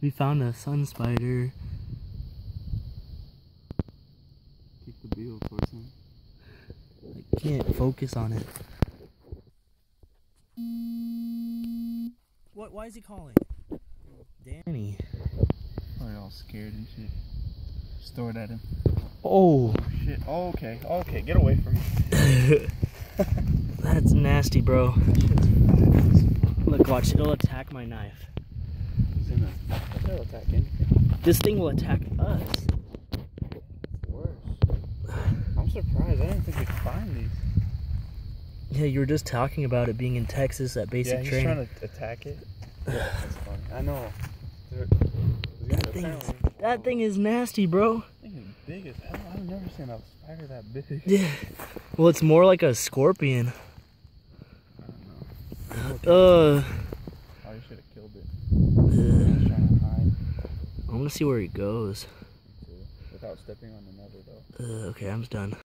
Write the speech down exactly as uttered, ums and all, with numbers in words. We found a sun spider. Keep the beetle, Carson. I can't focus on it. What? Why is he calling? Danny. Probably all scared and shit. Just throw it at him. Oh. Oh shit. Oh, okay. Okay. Get away from me. That's nasty, bro. Look, watch. It'll attack my knife. It'll attack anything. This thing will attack us. Worse. I'm surprised. I didn't think we'd find these. Yeah, you were just talking about it being in Texas at basic yeah, he's training. Trying to attack it. Yeah, that's funny. I know. They're, they're that thing is, that thing is nasty, bro. That thing is big as hell. I've never seen a spider that big. Yeah. Well, it's more like a scorpion. I don't know. Uh. Oh, you should have killed it. I'm just trying to hide. I want to see where he goes. Without stepping on another, though. Uh, okay, I'm done.